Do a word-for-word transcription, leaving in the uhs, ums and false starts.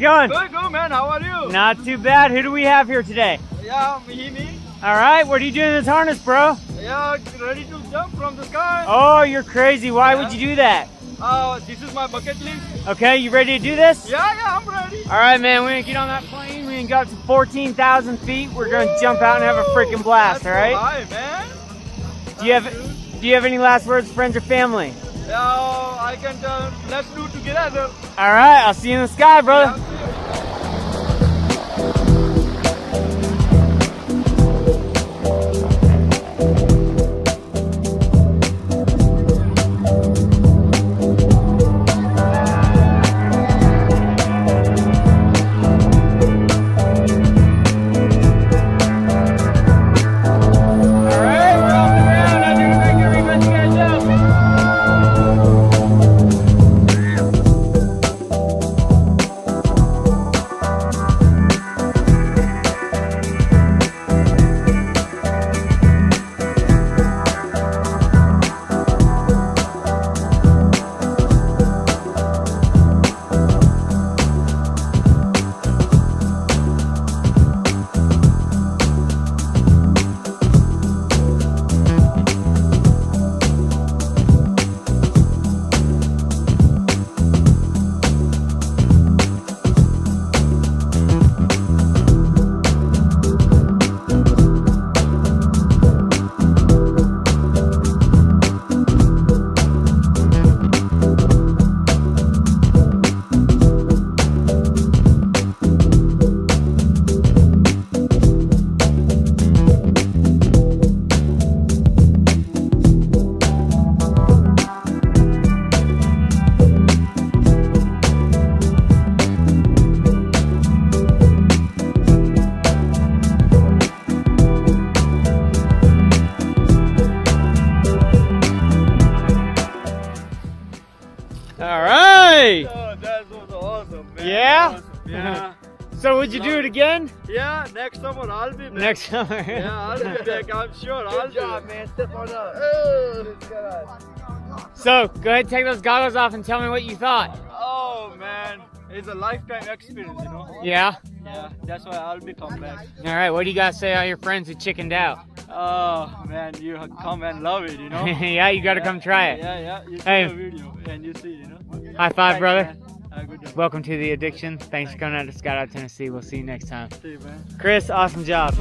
it going? Good, good, man. How are you? Not too bad. Who do we have here today? Yeah, me, me. All right, what are you doing in this harness, bro? Yeah, ready to jump from the sky. Oh, you're crazy. Why yeah. would you do that? Uh, this is my bucket list. Okay, you ready to do this? Yeah, yeah, I'm ready. All right, man, we're gonna get on that plane. We're gonna go up to fourteen thousand feet. We're gonna Woo! jump out and have a freaking blast, all right? All right, man. Do you have, do you have any last words for friends or family? Yeah, uh, I can tell. Let's do it together. All right, I'll see you in the sky, brother. Yeah. Oh, that was awesome, man. Yeah? Awesome. Yeah. So would you do it again? Yeah, next summer I'll be back. Next summer. Yeah, I'll be back. I'm sure. Good I'll job, man. Step on up. Oh. So go ahead, take those goggles off and tell me what you thought. Oh man, it's a lifetime experience, you know. Yeah. Yeah, that's why I'll be coming back. All right, what do you guys say to your friends who chickened out? Oh man, you come and love it, you know. Yeah, you got to yeah. come try it. Yeah, yeah. You see hey. the video and you see, you know. High five, brother. Uh, Welcome to The Addiction. Thanks, Thanks for coming out to Skydive Tennessee. We'll see you next time. See you, man. Chris, awesome job.